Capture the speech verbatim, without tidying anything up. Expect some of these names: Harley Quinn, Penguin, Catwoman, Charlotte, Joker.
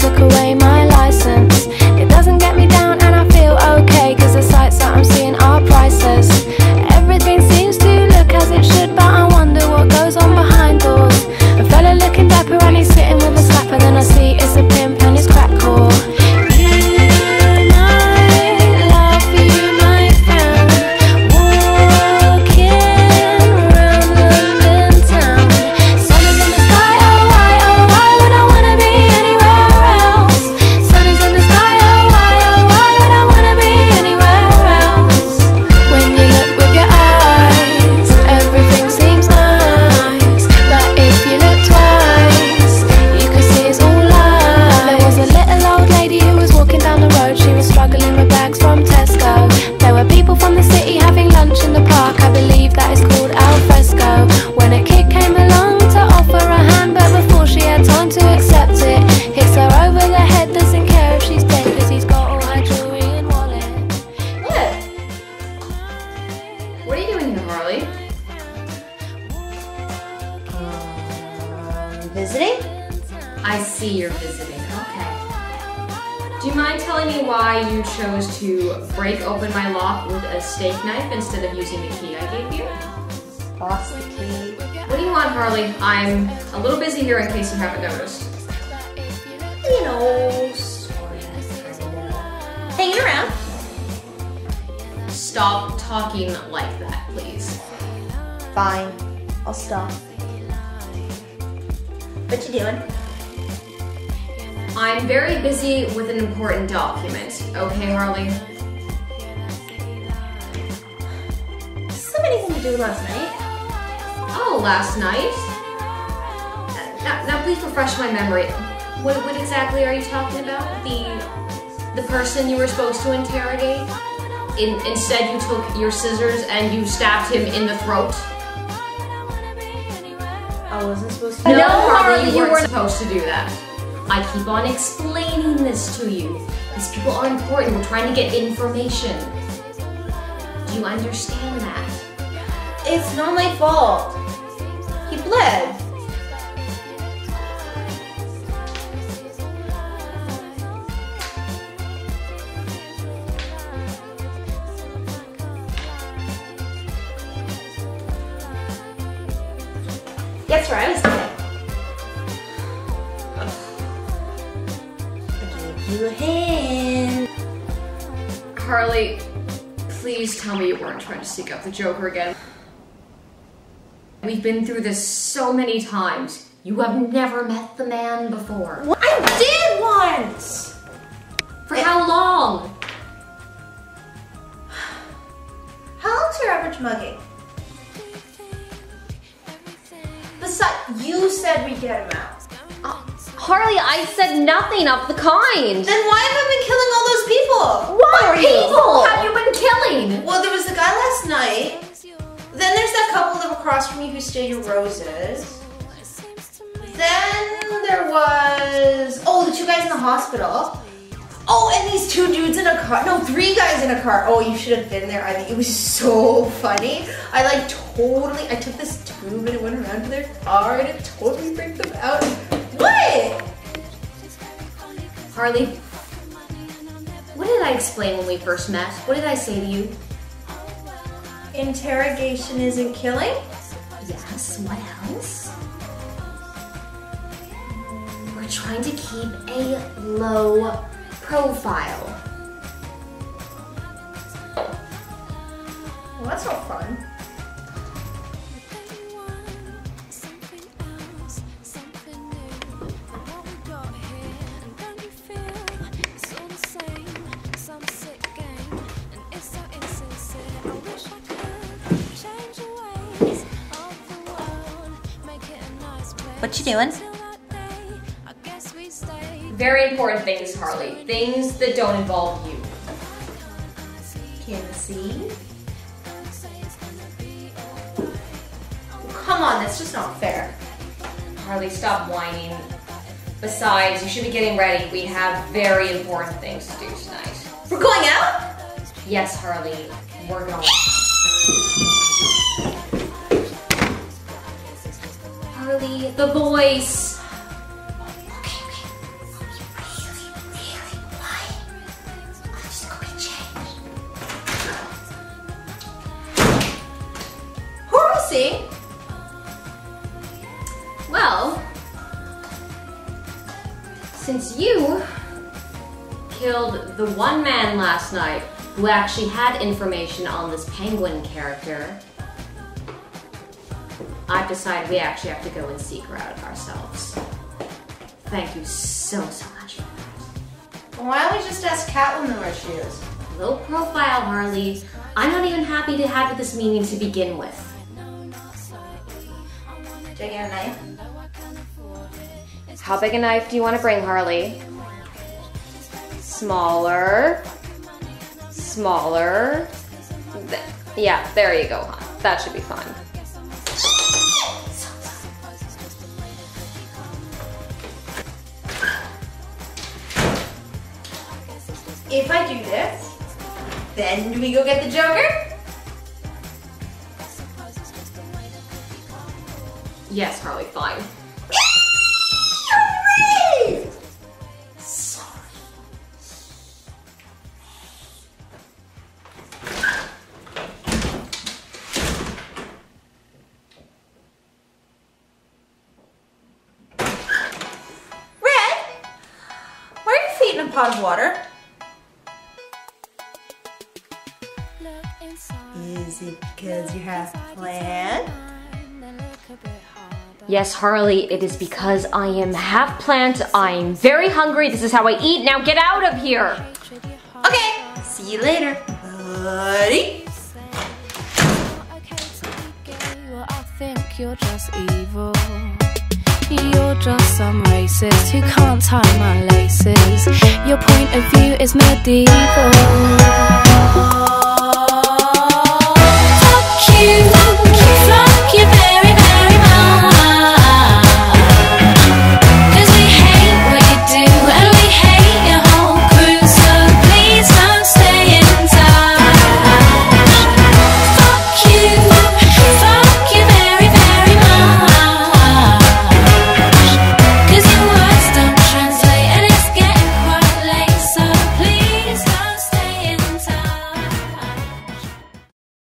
took away my license. It doesn't get me down and I feel okay, cause the sights that I'm seeing are priceless. Everything seems to look as it should, but I wonder what goes on behind doors. A fella looking dapper and he's sitting with a slapper, and then I see it's a pimp and his crack whore. Visiting? I see you're visiting, okay. Do you mind telling me why you chose to break open my lock with a steak knife instead of using the key I gave you? Boss the key. What do you want, Harley? I'm a little busy here in case you haven't noticed. You know, sorry. Hanging around. Stop talking like that, please. Fine, I'll stop. What you doing? I'm very busy with an important document. Okay, Harley? Somebody to do last night. Oh, last night? Now, now please refresh my memory. What, what exactly are you talking about? The, the person you were supposed to interrogate? In, instead you took your scissors and you stabbed him in the throat? I wasn't supposed to. No, Harley, you weren't supposed to do that. I keep on explaining this to you. These people are important. We're trying to get information. Do you understand that? It's not my fault. He bled. That's where I was today. I gave you a hand. Harley, please tell me you weren't trying to seek out the Joker again. We've been through this so many times. You have never met the man before. What? I did once! For it how long? How long's your average mugging? You said we get him out. Uh, Harley, I said nothing of the kind. Then why have I been killing all those people? What, what people have you been killing? Well, there was the guy last night. Then there's that couple that were across from you who stole your roses. Then there was, oh, the two guys in the hospital. Oh, and these two dudes in a car. No, three guys in a car. Oh, you should have been there. I mean, it was so funny. I like totally, I took this tube and it went around to their car and it totally freaked them out. What? Harley, what did I explain when we first met? What did I say to you? Interrogation isn't killing? Yes, what else? We're trying to keep a low profile. Well, that's not fun. What you doing? Very important things, Harley. Things that don't involve you. Can see? Come on, that's just not fair. Harley, stop whining. Besides, you should be getting ready. We have very important things to do tonight. We're going out? Yes, Harley. We're going out. Harley, the voice. Okay, okay. see. Well, since you killed the one man last night who actually had information on this Penguin character, I've decided we actually have to go and seek her out ourselves. Thank you so, so much for that. Well, why don't we just ask Catwoman where she is? Low profile, Harley. I'm not even happy to have this meeting to begin with. Do I get a knife? How big a knife do you want to bring, Harley? Smaller. Smaller. Th yeah, there you go, hon. That should be fine. If I do this, then do we go get the Joker? Yes, Harley, fine. Hooray! Sorry. Red, why are your feet in a pot of water? Is it because you have a plan? Yes, Harley, it is because I am half plant, I'm very hungry, this is how I eat, now get out of here! Okay, see you later, buddy! I think you're just evil. You're just some racist who can't tie my laces. Your point of view is medieval.